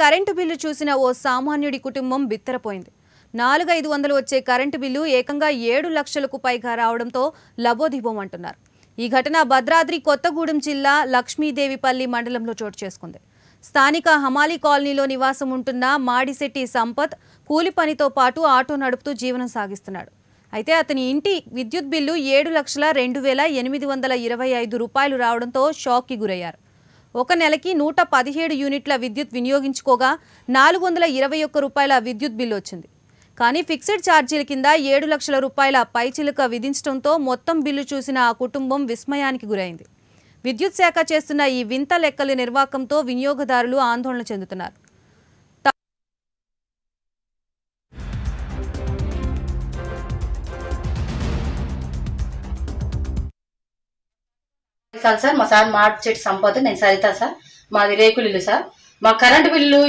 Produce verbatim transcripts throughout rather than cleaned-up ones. Current bill చూసిన ఓ సామాన్యుడి కుటుంబం బిత్తరపోయింది। నాలుగు వేల ఐదు వందలు వచ్చే కరెంట్ బిల్లు ఏకంగా ఏడు లక్షలకు పైగా రావడంతో లబోదిబం అంటున్నారు। ఈ ఘటన భద్రాద్రి కొత్తగూడెం జిల్లా లక్ష్మీదేవిపల్లి మండలంలో చోటు చేసుకుంది। స్థానిక హమాలి కాలనీలో నివాసం ఉంటున్న మాడిశెట్టి సంపత్ కూలి పనితో పాటు ఆటో నడుపుతూ జీవనం సాగిస్తున్నాడు। అయితే అతని ఇంటి విద్యుత్ బిల్లు ఏడు లక్షల రెండు వేల ఎనిమిది వందల ఇరవై ఐదు రూపాయలు రావడంతో షాక్కి గురయ్యారు। ఒక నెలకి నూట పదిహేడు యూనిట్ల విద్యుత్ వినియోగించుకోగా నాలుగు వందల ఇరవై ఒక్క రూపాయల విద్యుత్ బిల్లు వచ్చింది। కానీ ఫిక్స్డ్ ఛార్జీల కింద ఏడు లక్షల రూపాయల పైచిలుక విధించడంతో మొత్తం బిల్లు చూసిన ఆ కుటుంబం విస్మయానికి గురైంది। విద్యుత్ శాఖ చేస్తున్న ఈ వింత లెక్కల నిర్వాకంతో వినియోగదారులు ఆందోళన చెందుతున్నారు। सर मा सार मार्च संपद नैन सरिता सर मे रेकुल सर मैं करे बिल्लू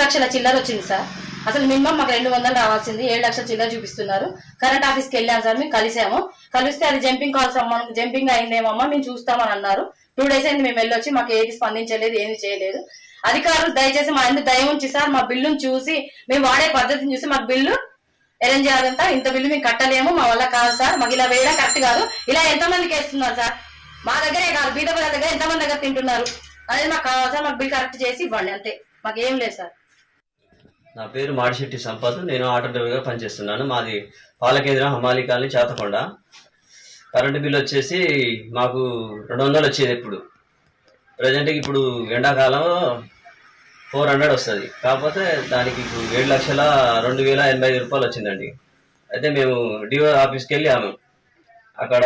नक्षल चिल्लर वे सर असल मिनिमम रेल रावासी लक्षल चिल्लर चूपस्तर करे आफी के सर मैं कल कल अभी जंपिंग का जंपिंग अम्मा मैं चूस्ता टू डेस मेमेल्लि मैं स्पंदे अधिकार दयचे मैं दय उ सर मैं बिल्लू चूसी मैं वाड़े पद्धति चूसी मैं बिल्लू अरेंज इंत बिल्लू मैं कटलेमो वाला का सर मैं इला वेड़ा करेक्ट का इला मंदिर सर मा दर बीद बड़ा एंत मंद तिंटर अभी बिल करेक्टी अंत ले सर ना पेर माडिशेट्टी संपत नैन आटो ड्रैवर पनिचेस्तुन्नानु मादी पालकेंद्र Hamali colony Chatakonda current bill वच्चेसी माकु రెండు వందలు वच्चेदी इप्पुडु प्रजेंट इप्पुडु एंडाकालं फोर हंड्रेड वस्तुंदी काकपोते दानिकी ఏడు లక్షల రెండు వేల ఎనభై ఐదు रूपायलु वच्चिंदंडी। अयिते मेमु डीओ आफीस की वेल्लामु अक्कड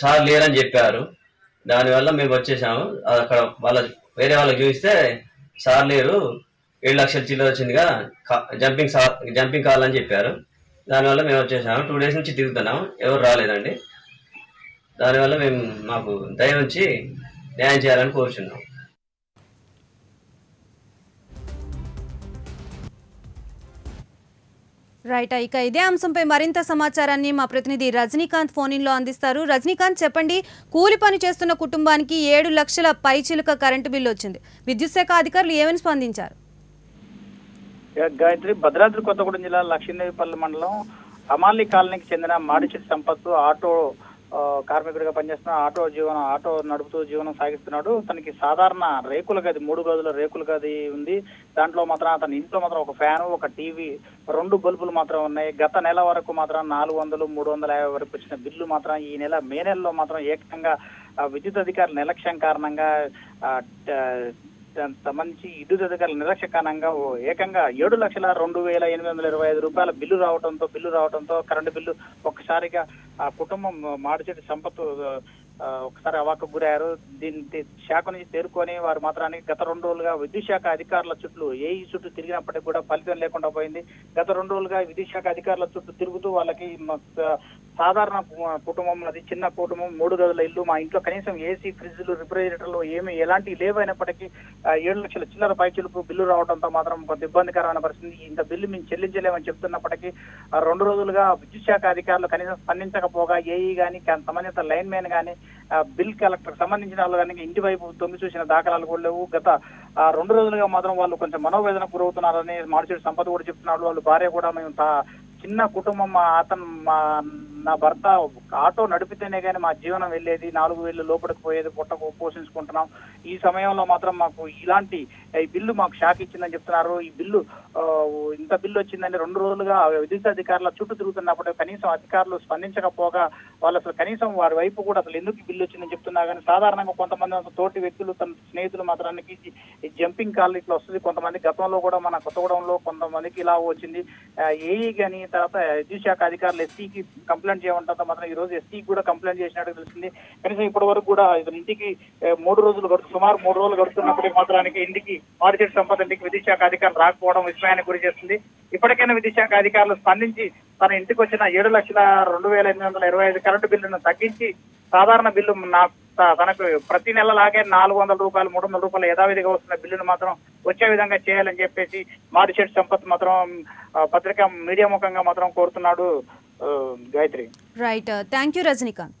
सार लेरनि चेप्पारु दानिवल्ल मेमु वच्चेसामु अक्कड वाळ्ळ वेरे वाळ्ळ चूस्ते सार लेरु ఏడు లక్షల చిల్లర వచ్చిందిగా జంపింగ్ జంపింగ్ కాల్ అని చెప్పారు। దానివల్ల మేము వచ్చేసాము। టూ డేస్ నుంచి తిరుగుతున్నాము, ఎవరు రాలేదండి। దానివల్ల మేము మాకు దయ ఉంచి న్యాయం చేయాలని కోరుచున్నాము। రైట్, ఇక ఇదే అంశంపై మరింత సమాచారాన్ని మా ప్రతినిధి రజనీకాంత్ ఫోన్ ఇన్ లో అందిస్తారు। రజనీకాంత్, చెప్పండి, కూలి పని చేస్తున్న కుటుంబానికి ఏడు లక్షల పైచిలుక కరెంటు బిల్లు వచ్చింది, విద్యుత్ శాఖ అధికారులు ఏమని స్పందించారు? గాయత్రి, భద్రాద్రి కొత్తగూడెం జిల్లా లక్ష్మీదేవిపల్లి మండలం అమాలి కాలనీకి చెందిన మాడిశెట్టి సంపత్ ఆటో కార్మికుడిగా పనిచేస్తున్న ఆటో జీవన ఆటో నడుపుతూ జీవనం సాగిస్తున్నాడు। తనకి సాధారణ రేకుల గది, మూడు గదుల రేకుల గది ఉంది। దాంట్లో మాత్రం అతని ఇంట్లో మాత్రం ఒక ఫ్యాను, ఒక టీవీ, రెండు బల్బులు మాత్రం ఉన్నాయి। గత నెల వరకు మాత్రం నాలుగు వందలు మూడు వందల యాభై వరకు వచ్చిన బిల్లు మాత్రం ఈ నెల మే నెలలో మాత్రం ఏకంగా విద్యుత్ అధికారుల నిర్లక్ష్యం కారణంగా సంబంధించి విద్యుత్ అధికారుల నిర్లక్ష్య కారణంగా ఏకంగా ఏడు లక్షల రెండు వేల ఎనిమిది వందల ఇరవై ఐదు రూపాయల బిల్లు రావడంతో బిల్లు రావడంతో కరెంటు బిల్లు ఒక్కసారిగా ఆ కుటుంబం మాడిశెట్టి సంపత్ ఒకసారి అవాక్కకు గురయ్యారు। దీని శాఖ నుంచి తేరుకొని వారు మాత్రానికి గత రెండు రోజులుగా విద్యుత్ శాఖ అధికారుల చుట్టూ ఏఈ చుట్టూ తిరిగినప్పటికీ కూడా ఫలితం లేకుండా పోయింది। గత రెండు రోజులుగా విద్యుత్ శాఖ అధికారుల చుట్టూ తిరుగుతూ వాళ్ళకి సాధారణ కుటుంబం, అది చిన్న కుటుంబం, మూడు గదుల ఇల్లు, మా ఇంట్లో కనీసం ఏసీ, ఫ్రిడ్జ్లు, రిఫ్రిజిరేటర్లు ఏమి ఎలాంటి లేవైనప్పటికీ ఏడు లక్షల చిల్లర పైచిలుకు బిల్లు రావడంతో మాత్రం కొంత ఇబ్బందికరమైన పరిస్థితి। ఇంత బిల్లు మేము చెల్లించలేమని చెప్తున్నప్పటికీ రెండు రోజులుగా విద్యుత్ శాఖ అధికారులు కనీసం స్పందించకపోగా ఏఈ కానీ సంబంధిత లైన్ మ్యాన్ కానీ బిల్ కలెక్టర్ సంబంధించిన వాళ్ళు కనుక ఇంటి వైపు తొంగి చూసిన దాఖలాలు కూడా లేవు। గత రెండు రోజులుగా మాత్రం వాళ్ళు కొంచెం మనోవేదన గురవుతున్నారని మాడిశెట్టి సంపత్ కూడా చెప్తున్నాడు। వాళ్ళు భార్య కూడా, మేము చిన్న కుటుంబం, అతను మా నా భర్త ఆటో నడిపితేనే కానీ మా జీవనం వెళ్ళేది, నాలుగు వేలు లోపలికి పోయేది, పొట్టకు పోషించుకుంటున్నాం, ఈ సమయంలో మాత్రం మాకు ఇలాంటి ఈ బిల్లు మాకు షాక్ ఇచ్చిందని చెప్తున్నారు। ఈ బిల్లు ఇంత బిల్లు వచ్చిందని రెండు రోజులుగా విద్యుత్ అధికారుల చుట్టూ తిరుగుతున్నప్పుడు కనీసం అధికారులు స్పందించకపోగా వాళ్ళు అసలు కనీసం వారి వైపు కూడా అసలు ఎందుకు బిల్లు వచ్చిందని చెప్తున్నా కానీ సాధారణంగా కొంతమంది తోటి వ్యక్తులు తన స్నేహితులు మాత్రానికి జంపింగ్ కాల్ ఇట్లా వస్తుంది। కొంతమంది గతంలో కూడా మన కొత్తగూడెంలో కొంతమందికి ఇలా వచ్చింది। ఏఈ కానీ తర్వాత విద్యుత్ శాఖ అధికారులు ఎస్సీకి కంప్లైంట్ చేయడంతో మాత్రం ఈ రోజు ఎస్సీ కూడా కంప్లైంట్ చేసినట్టు తెలిసింది। కనీసం ఇప్పటి వరకు కూడా ఇంటికి మూడు రోజులు గడుపు సుమారు మూడు రోజులు గడుపుతున్నప్పటికీ మాత్రానికి ఇంటికి మాడిశెట్టి సంపత్ ఇంటికి విద్యుత్ శాఖ అధికారులు రాకపోవడం విస్మయానికి గురి చేస్తుంది। ఇప్పటికైనా విద్యుత్ శాఖ అధికారులు స్పందించి తన ఇంటికి వచ్చిన ఏడు లక్షల రెండు వేల ఎనిమిది వందల ఇరవై ఐదు కరెంటు బిల్లును తగ్గించి సాధారణ బిల్లు నా తనకు ప్రతి నెల లాగే నాలుగు వందల రూపాయలు మూడు వందల రూపాయలు యథావిధిగా వస్తున్న బిల్లును మాత్రం వచ్చే విధంగా చేయాలని చెప్పేసి మాడిశెట్టి సంపత్ మాత్రం పత్రికా మీడియా ముఖంగా మాత్రం కోరుతున్నాడు। Gayatri, right, thank you Rajinikanth.